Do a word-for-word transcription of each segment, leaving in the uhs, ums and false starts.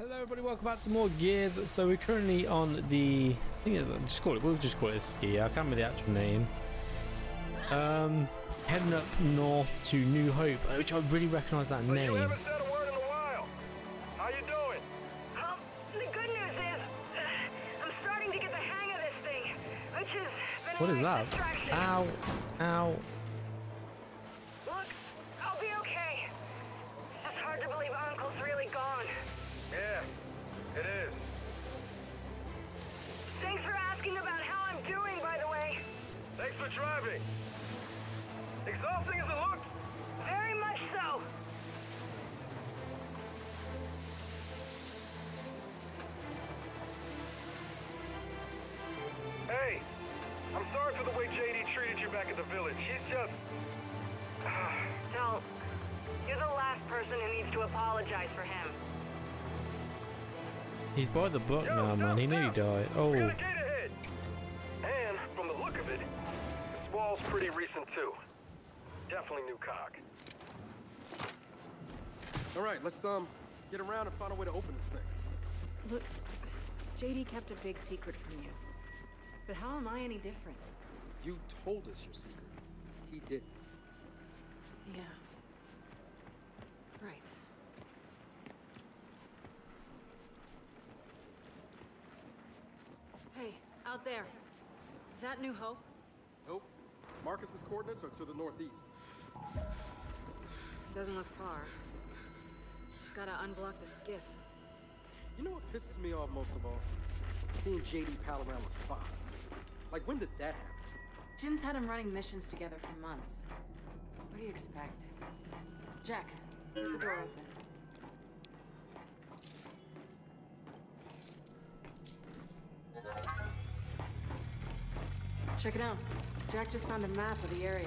Hello everybody, welcome back to more Gears. So we're currently on the, I think I'll just call it, we'll just call it a ski. I can't remember the actual name. Um, heading up north to New Hope, which I really recognise that but name. You haven't said a word in a while. How you doing? Um, the good news is, uh, I'm starting to get the hang of this thing, which has been a What is that? Distraction. Ow, ow. It is. Thanks for asking about how I'm doing, by the way. Thanks for driving. Exhausting as it looks. Very much so. Hey, I'm sorry for the way J D treated you back at the village. She's just... Don't. You're the last person who needs to apologize for him. He's by the book Yo, now, stop, man. He stop. nearly died. Oh. Get ahead. And from the look of it, this wall's pretty recent too. Definitely new cog. All right, let's um get around and find a way to open this thing. Look, J D kept a big secret from you, but how am I any different? You told us your secret. He didn't. Yeah. Right. Hey, out there. Is that New Hope? Nope. Marcus's coordinates are to the northeast. Doesn't look far. Just gotta unblock the skiff. You know what pisses me off most of all? Seeing J D pal around with Fox. Like, when did that happen? Jin's had him running missions together for months. What do you expect? Jack, get the door open. Check it out. Jack just found a map of the area.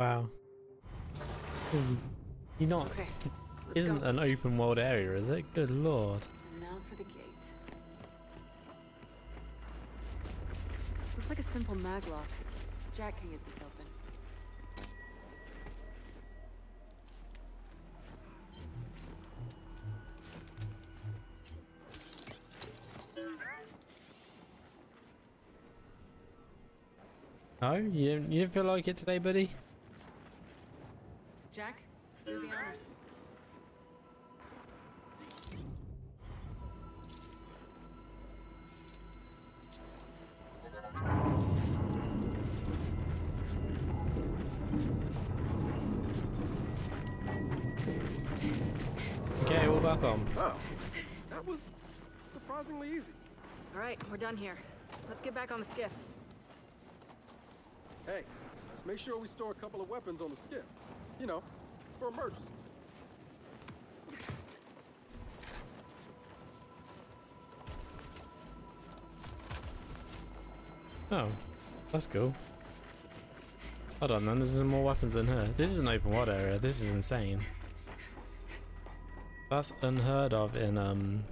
Wow. You're not. Okay, isn't go. An open world area, is it? Good lord. And now for the gate. Looks like a simple mag lock. Jack can get this open. No, you, you didn't feel like it today, buddy? Jack, do the honors. Okay, we're back on. Oh, that was surprisingly easy. All right, we're done here. Let's get back on the skiff. Hey, let's make sure we store a couple of weapons on the skiff. You know, for emergencies. Oh, that's cool. Hold on, then. There's some more weapons in here. This is an open world area. This is insane. That's unheard of in um,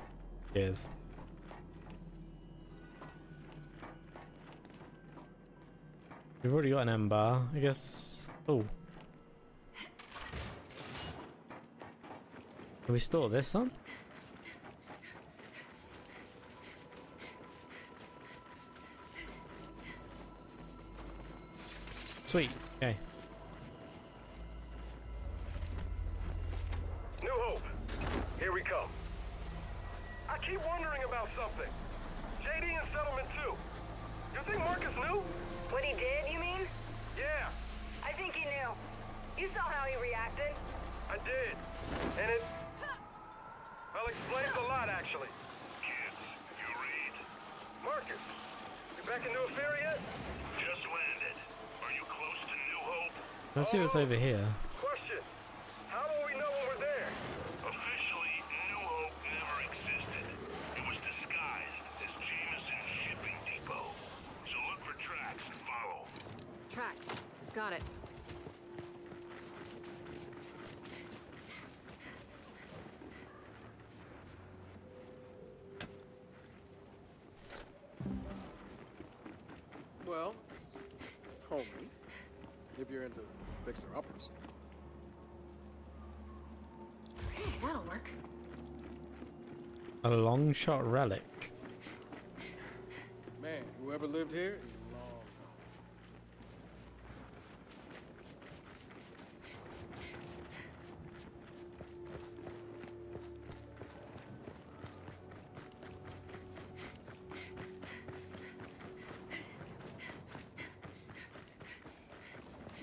Gears. We've already got an M bar, I guess. Oh. Can we store this on? Sweet. Okay. New Hope. Here we come. I keep wondering about something. J D and Settlement two. You think Marcus knew? What he did, you mean? Yeah. I think he knew. You saw how he reacted. I did. And it... well, explains a lot, actually. Kids, you read? Marcus, you back into a ferry yet? Just landed. Are you close to New Hope? Let's see what's over here. Question. How will we know when we're there? Officially, New Hope never existed. It was disguised as Jameson Shipping Depot. So look for tracks and follow. Tracks. Got it. Well, homie, if you're into fixer-uppers. A long shot relic. Man, whoever lived here is long gone.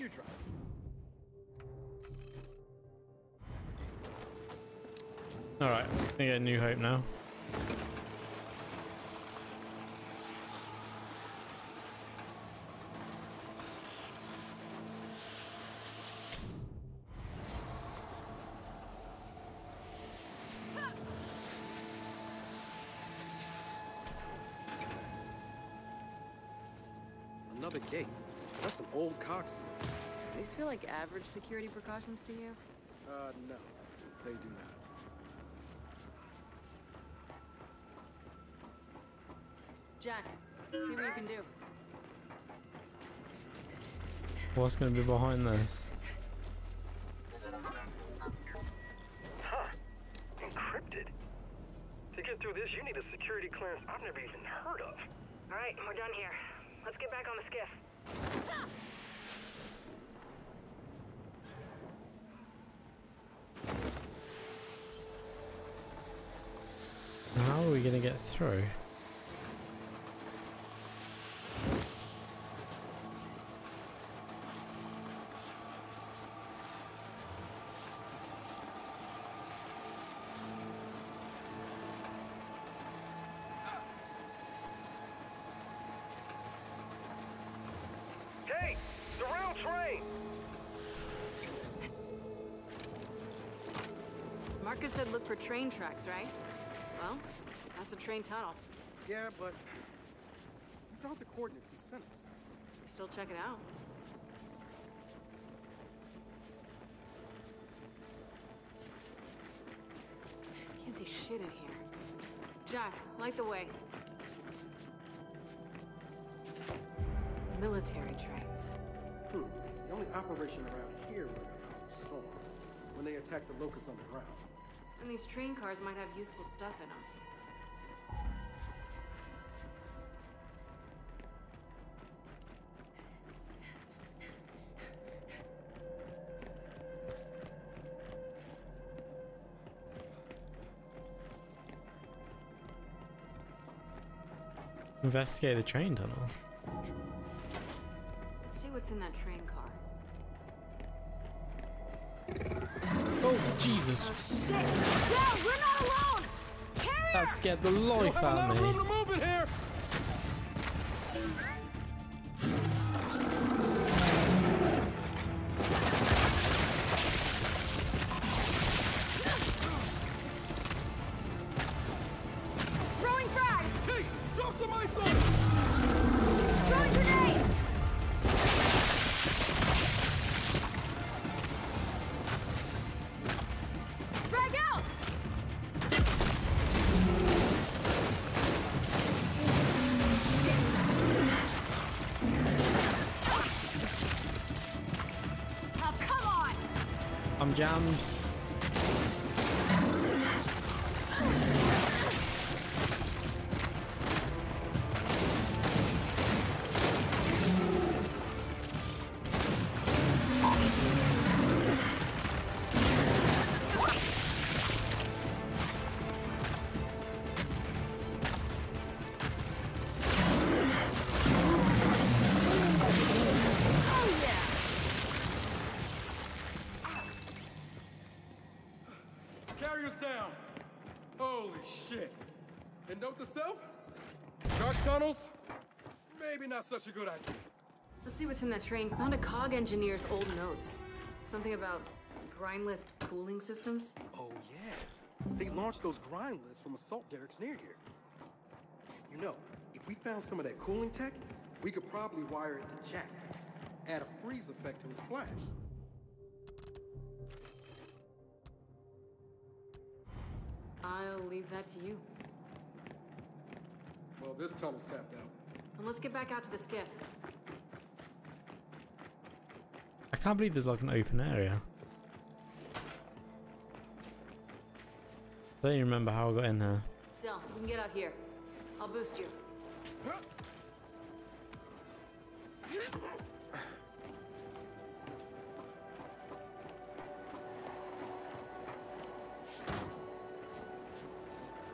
You try. All right, I get a new hope now. Another gate. That's some old coxswain. These feel like average security precautions to you? Uh, no, they do not. Jack, see what you can do. What's going to be behind this? Huh. Encrypted. To get through this, you need a security clearance I've never even heard of. All right, we're done here. Let's get back on the skiff. Ah! How are we going to get through? Marcus said look for train tracks, right? Well, that's a train tunnel. Yeah, but he saw the coordinates he sent us. Still check it out. Can't see shit in here. Jack, light the way. Military trains. Hmm. The only operation around here would have been out Swarm when they attacked the locusts on the ground. And these train cars might have useful stuff in them. Investigate the train tunnel. Let's see what's in that train car. Oh, Jesus. Oh, shit. Del, we're not alone. Carry that scared the life out of me. We don't have a lot of room to move in here. Throwing frag. Hey, drop some ice on it. Throwing grenade. I'm jammed. Down. Holy shit. And note to self, dark tunnels, maybe not such a good idea. Let's see what's in that train. Found a cog engineer's old notes. Something about grind lift cooling systems. Oh yeah. They launched those grind lifts from assault derricks near here. You know, if we found some of that cooling tech, we could probably wire it to Jack. Add a freeze effect to his flash. I'll leave that to you. Well, this tunnel's tapped out. And let's get back out to the skiff. I can't believe there's like an open area. I don't even remember how I got in there. Del, you can get out here. I'll boost you. Oh,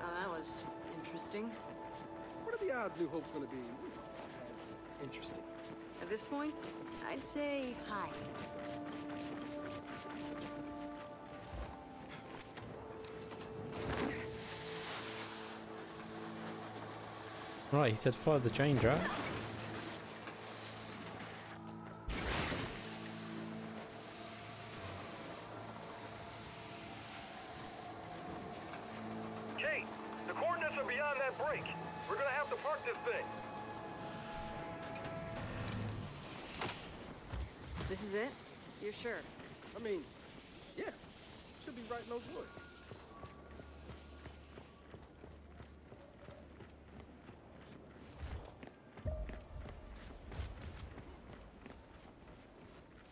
that was interesting. What are the odds New Hope's gonna be as interesting? At this point, I'd say high. Right, he said follow the change, right? Kait, the coordinates are beyond that break. We're gonna have to park this thing. This is it? You're sure? I mean, yeah. Should be right in those woods.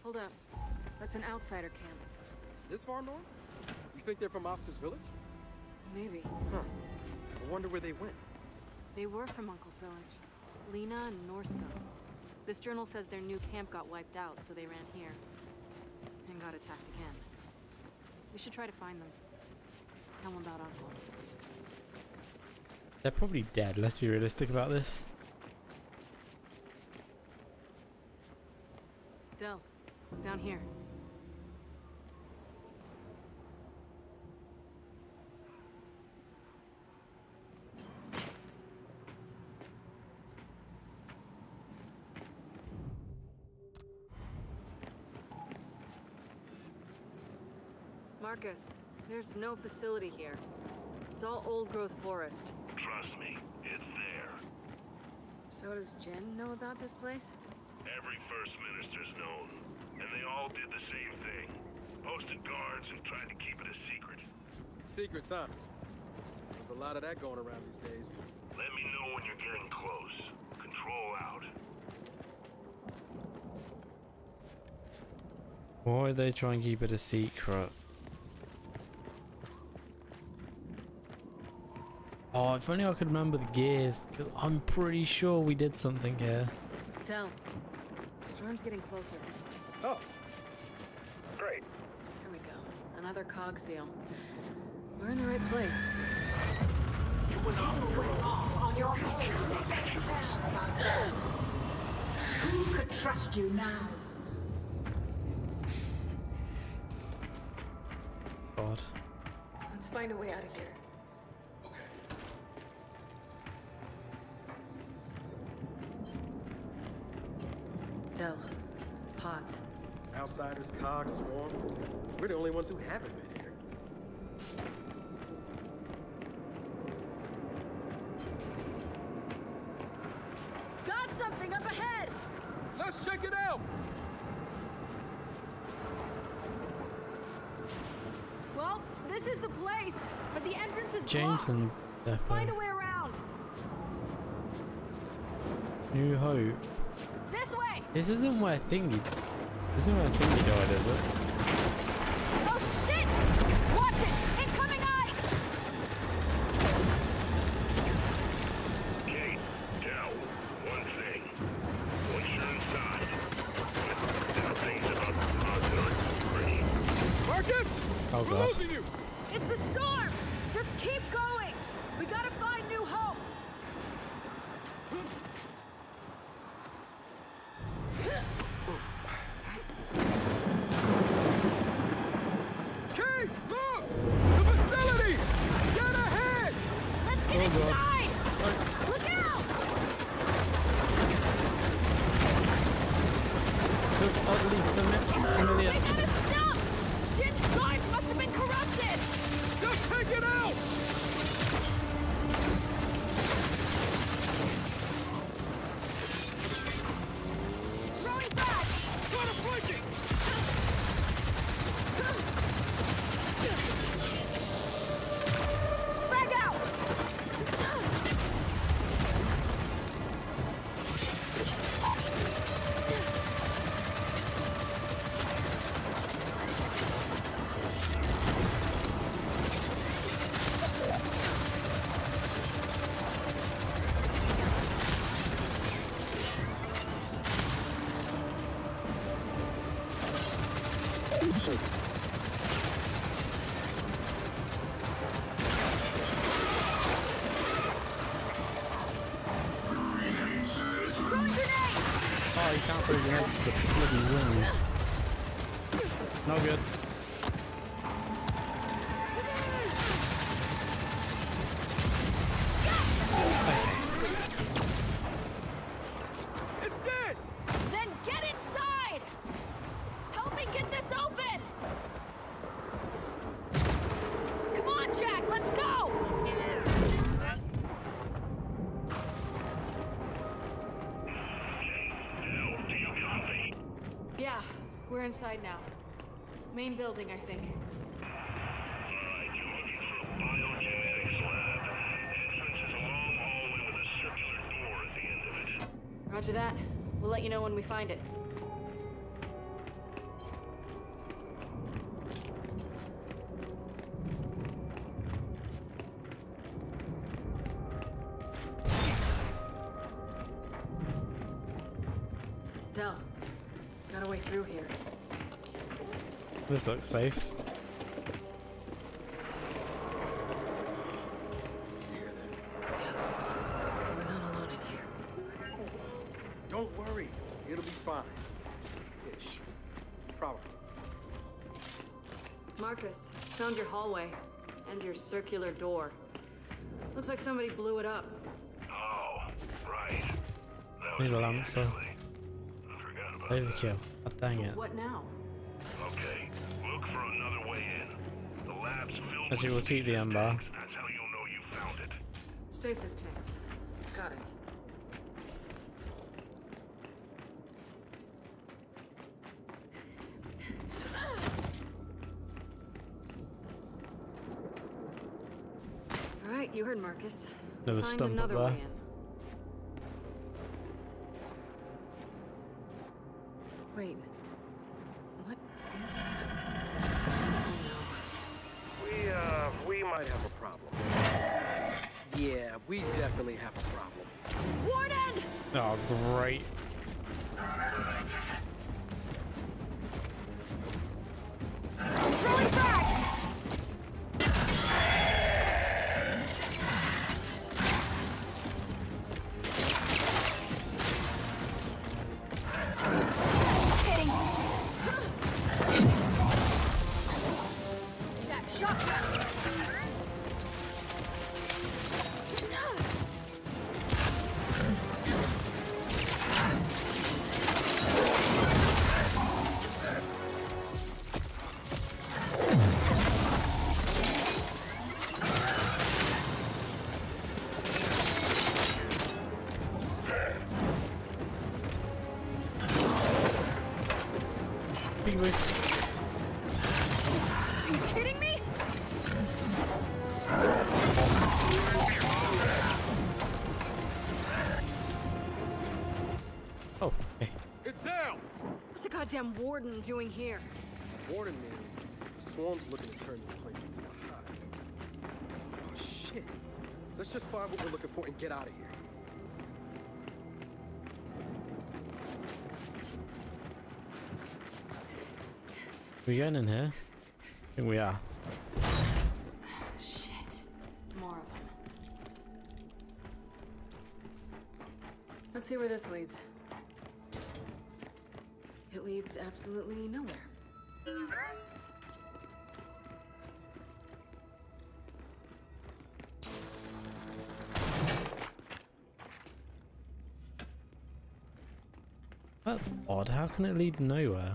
Hold up. That's an outsider camp. This far north? You think they're from Oscar's village? Maybe. Huh. I wonder where they went. They were from Uncle's village. Lena and Norska. This journal says their new camp got wiped out, so they ran here. And got attacked again. We should try to find them. Tell them about Uncle. They're probably dead. Let's be realistic about this. Del. Down here. Marcus, there's no facility here. It's all old-growth forest. Trust me, it's there. So does Jen know about this place? Every First Minister's known. And they all did the same thing. Posted guards and tried to keep it a secret. Secrets, huh? There's a lot of that going around these days. Let me know when you're getting close. Control out. Why are they trying to keep it a secret? Oh, if only I could remember the gears, because I'm pretty sure we did something here. Del, the storm's getting closer. Oh. Great. Here we go. Another cog seal. We're in the right place. You will not go off on your own. Who could trust you now? God. Let's find a way out of here. Okay. Del. Pods. Outsiders, Cog, Swarm. We're the only ones who haven't been here. Got something up ahead! Let's check it out! Well, this is the place, but the entrance is James blocked. And let's find a way around. New Hope. This way! This isn't where Thingy... This isn't where Thingy died, is it? Oh shit! Watch it! Incoming ice! Kait, Del, one thing. Once you're inside, that thing's about to pause. Marcus! Oh, we're losing you! It's the storm! Just keep going! We gotta find New Hope! He wants the bloody win. No good. Inside now. Main building, I think. Alright, you're looking for a biogenetics lab. Entrance is a long hallway with a circular door at the end of it. Roger that. We'll let you know when we find it. Del, got a way through here. This looks safe. We're not alone in here. Don't worry, it'll be fine. Ish. Probably. Marcus, found your hallway and your circular door. Looks like somebody blew it up. Oh, right. That was an answer. I forgot about Overkill. Oh, dang it. So what now? Okay, look for another way in. The lab's filled with stasis keep the amber. Tanks. That's how you'll know you found it. Stasis tanks. Got it. All right, you heard Marcus. Another Find stump another up there. Way in. Wait. Yeah, we definitely have a problem. Warden! Oh, great. Really back! Hitting. That shotgun! Damn warden doing here? Warden means the swarm's looking to turn this place into a hive. Oh shit! Let's just find what we're looking for and get out of here. We going in here? I think we are. Shit! More of them. Let's see where this leads. It leads absolutely nowhere. That's odd. How can it lead nowhere?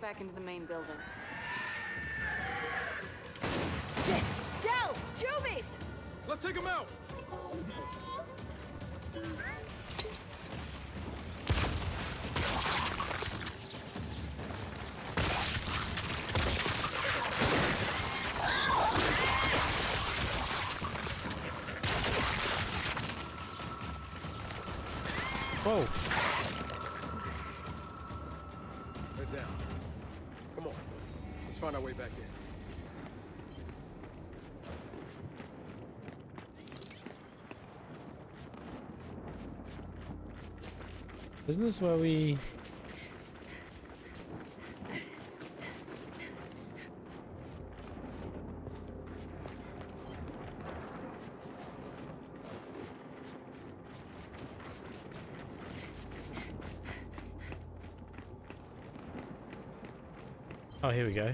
Back into the main building. Shit! Del! Juvies! Let's take him out! Whoa! Find our way back in. Isn't this where we... Oh, here we go.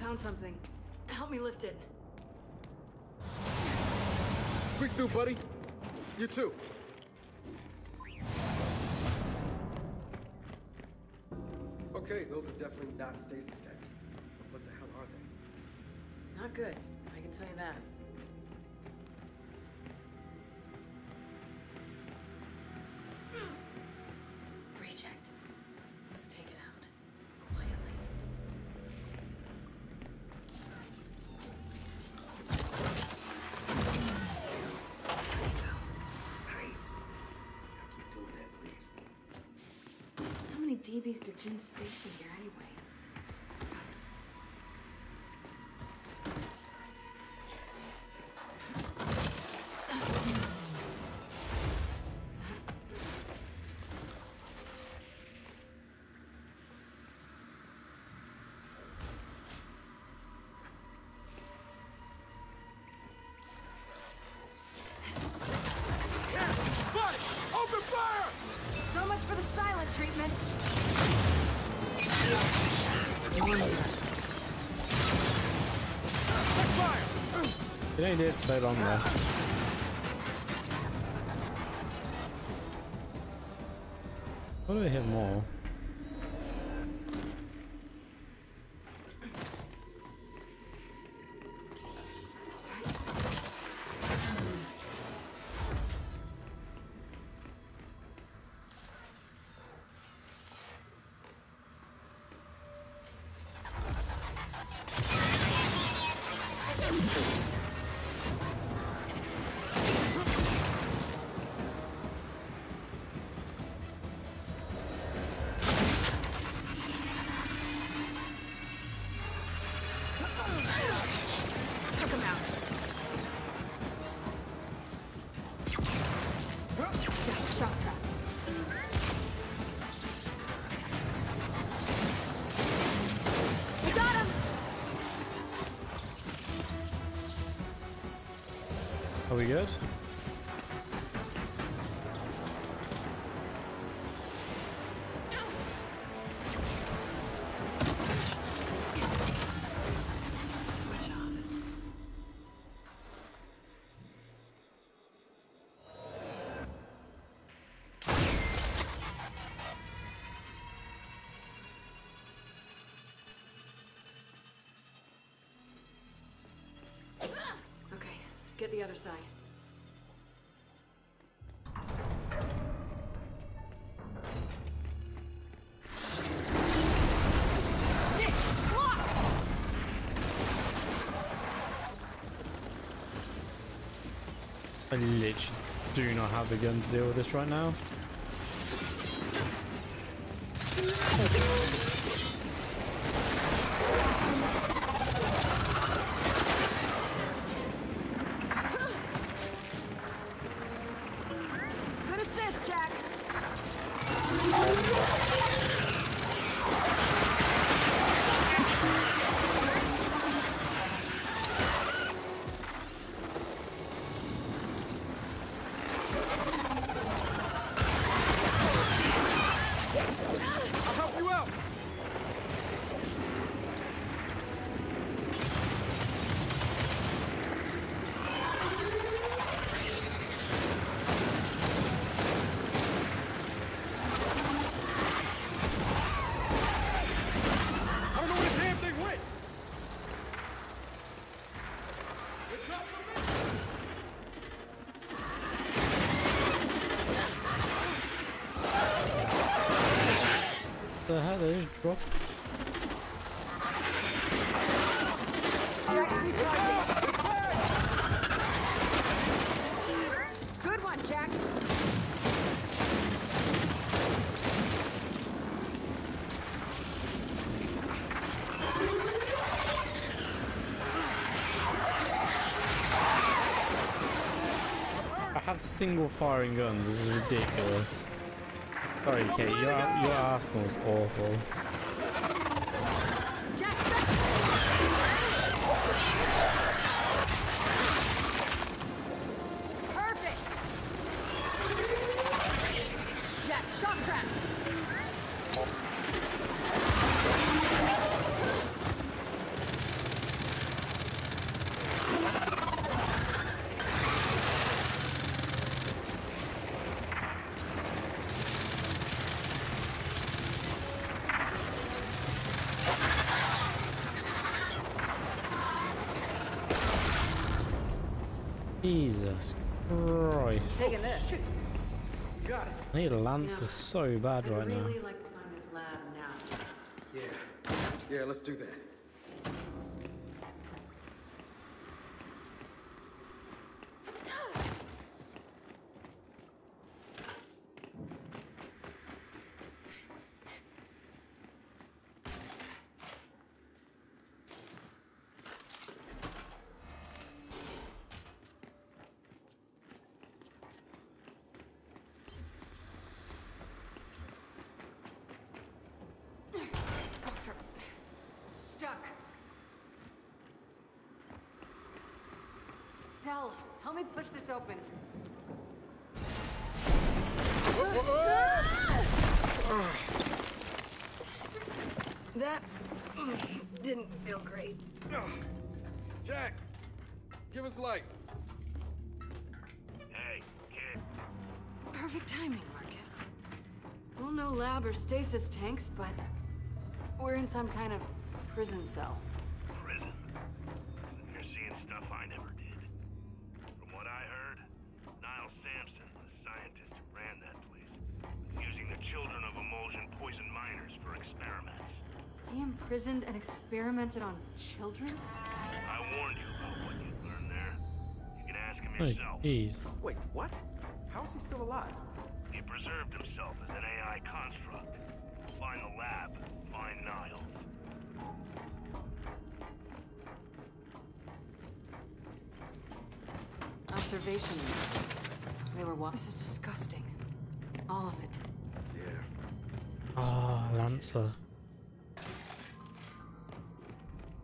Found something. Help me lift it. Squeak through, buddy. You too. Okay, those are definitely not stasis tanks. What the hell are they? Not good, I can tell you that. D Bs to Jin's station here anyway. You don't need so long there. What do we have more? Are we good? Get the other side. I literally do not have the gun to deal with this right now. The hell did it drop? Good one, Jack. I have single firing guns. This is ridiculous. Sorry, Kate. Your, your arsenal is awful. Perfect. Jack, shock trap. Jesus Christ. Taking this. Got it. I need a lancer so bad right now. I'd really like to find this lab now. Yeah. Yeah, let's do that. Del, help me push this open. That didn't feel great. Jack, give us light. Hey, kid. Perfect timing, Marcus. Well, no lab or stasis tanks, but we're in some kind of prison cell. Prison? You're seeing stuff I never did. I heard Niall Sampson, the scientist who ran that place, using the children of emulsion poison miners for experiments. He imprisoned and experimented on children? I warned you about what you learned there. You can ask him yourself. Oh, geez. Wait, what? How is he still alive? He preserved himself as an A I construct. Find the lab, find Niles. Observation. They were watching. This is disgusting. All of it. Yeah. Ah, oh, Lancer.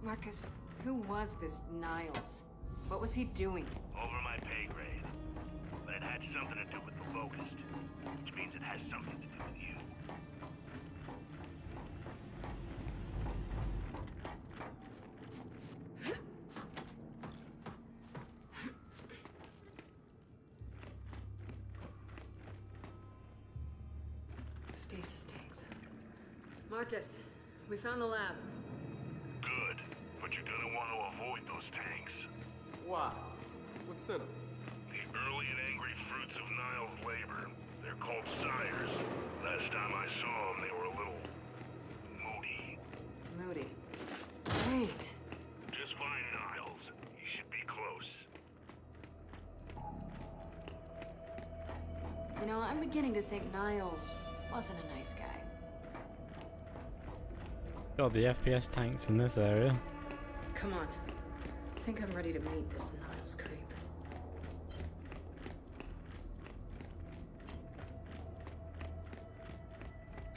Marcus, who was this Niles? What was he doing? Over my pay grade. But it had something to do with the locust, which means it has something to do with you. Stasis tanks. Marcus, we found the lab. Good, but you're gonna want to avoid those tanks. Why? What's in them? The early and angry fruits of Niall's labor. They're called sires. Last time I saw them, they were a little moody. Moody. Wait. Just find Niall's. He should be close. You know, I'm beginning to think Niall's wasn't a nice guy. God, the F P S tanks in this area. Come on. I think I'm ready to meet this Niles creep.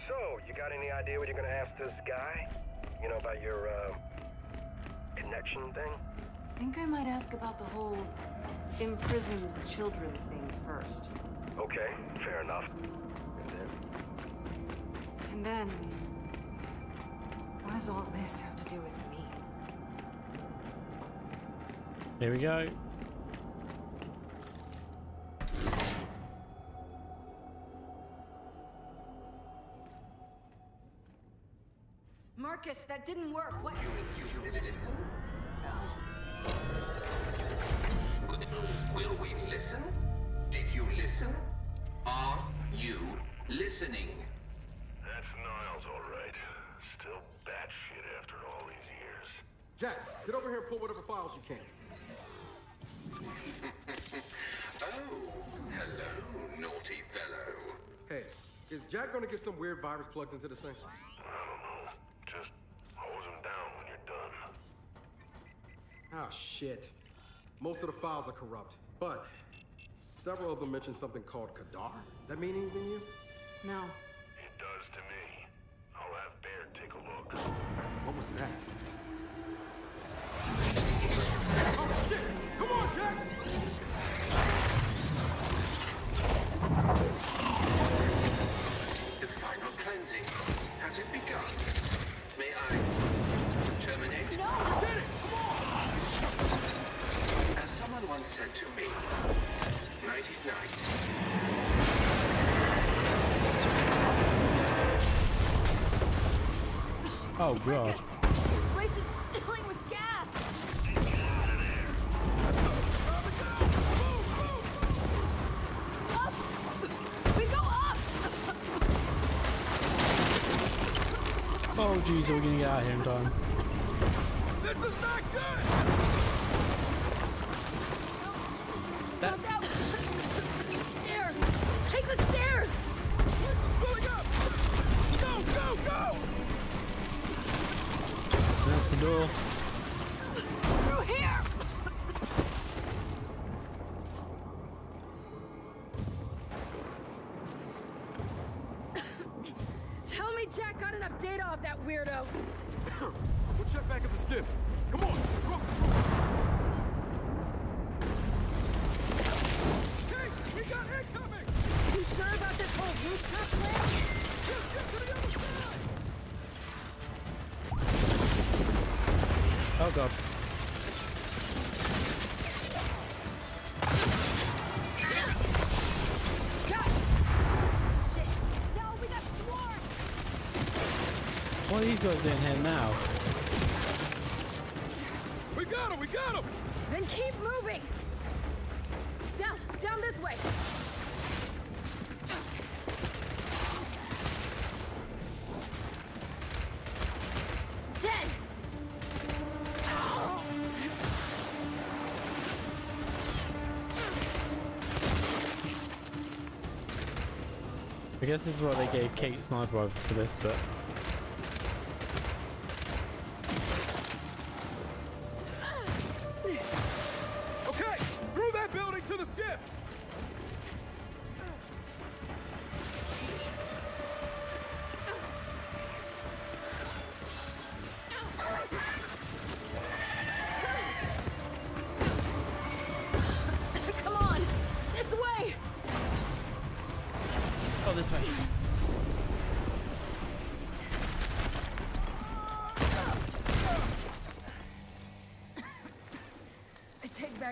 So, you got any idea what you're gonna ask this guy? You know, about your, uh, connection thing? I think I might ask about the whole imprisoned children thing first. Okay, fair enough. And then? And then, what does all this have to do with me? Here we go. Marcus, that didn't work. What? Will we listen? Did you listen? Are you listening? That's Niles, all right. Still batshit after all these years. Jack, get over here and pull whatever files you can. Oh, hello, naughty fellow. Hey, is Jack gonna get some weird virus plugged into this thing? I don't know. Just hose him down when you're done. Oh, shit. Most of the files are corrupt, but Several of them mentioned something called Kadar. That mean anything to you? No. It does to me. I'll have Bear take a look. What was that? Oh shit! Come on, Jack! The final cleansing. Has it begun? May I terminate? No! You did it! Come on! As someone once said to me, nighty night. Oh god. This place is filling with gas. Up! We go up! Oh jeez, are we gonna get out of here in time? This is not good! That that stairs. Take the stairs. Going up. Go, go, go. That's the door. Through here. Tell me Jack got enough data off that weirdo. We'll check back at the skiff. Come on, cross the road. We got incoming! You sure about this whole rooftop plan? Just get to the other side! Oh god. God! Shit! Del, we got Swarm! What are these guys doing here now? We got him! We got him! Then keep moving! Down, down this way. Dead. Ow. I guess this is why they gave Kait sniper rifle for this, but.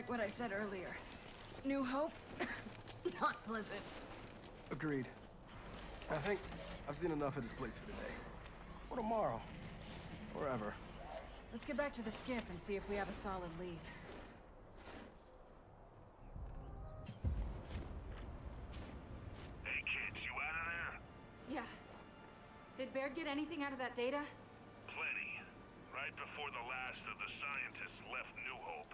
What I said earlier. New hope? Not pleasant. Agreed. I think I've seen enough of this place for today. Or tomorrow. Or ever. Let's get back to the skiff and see if we have a solid lead. Hey kids, you out of there? Yeah. Did Baird get anything out of that data? Plenty. Right before the last of the scientists left New Hope,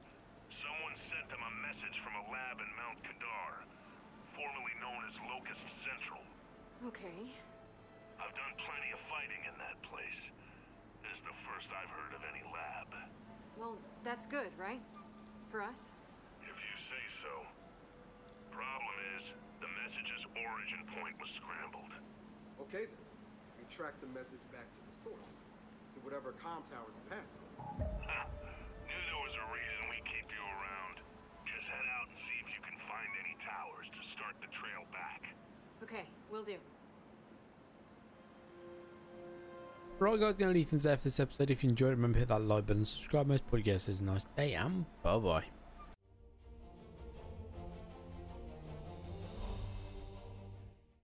someone sent them a message from a lab in Mount Kadar, formerly known as Locust Central. Okay. I've done plenty of fighting in that place. This is the first I've heard of any lab. Well, that's good, right? For us? If you say so. Problem is, the message's origin point was scrambled. Okay then. We tracked the message back to the source, to whatever comm towers it passed through. Ha! Knew there was a reason we keep you around. Just head out and see if you can find any towers to start the trail back. Okay, will do. Right guys, gonna leave things there for this episode. If you enjoyed, remember to hit that like button, subscribe, most podcasts is a nice day, and bye bye.